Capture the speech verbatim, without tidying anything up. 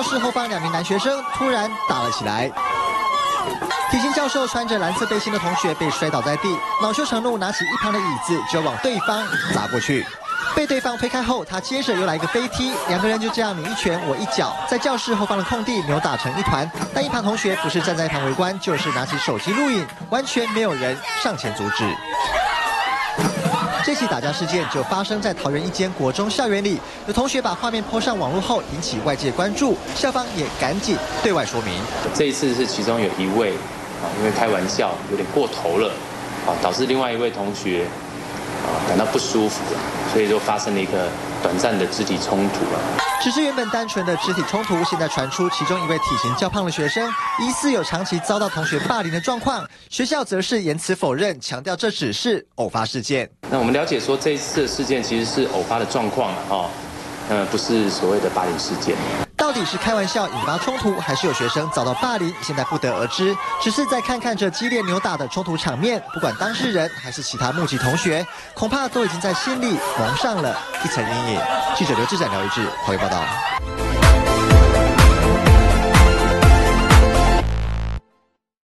教室后方两名男学生突然打了起来。体型较瘦、穿着蓝色背心的同学被摔倒在地，恼羞成怒，拿起一旁的椅子就往对方砸过去。 被对方推开后，他接着又来一个飞踢，两个人就这样你一拳我一脚，在教室后方的空地扭打成一团。但一旁同学不是站在一旁围观，就是拿起手机录影，完全没有人上前阻止。这起打架事件就发生在桃园一间国中校园里，有同学把画面 po 上网络后，引起外界关注，校方也赶紧对外说明。这一次是其中有一位啊，因为开玩笑有点过头了啊，导致另外一位同学。 感到不舒服，所以就发生了一个短暂的肢体冲突了。只是原本单纯的肢体冲突，现在传出其中一位体型较胖的学生疑似有长期遭到同学霸凌的状况，学校则是言辞否认，强调这只是偶发事件。那我们了解说，这一次的事件其实是偶发的状况了哈，呃，不是所谓的霸凌事件。 到底是开玩笑引发冲突，还是有学生遭到霸凌？现在不得而知。只是在看看这激烈扭打的冲突场面，不管当事人还是其他目击同学，恐怕都已经在心里蒙上了一层阴影。记者刘志展、廖一志，华语报道。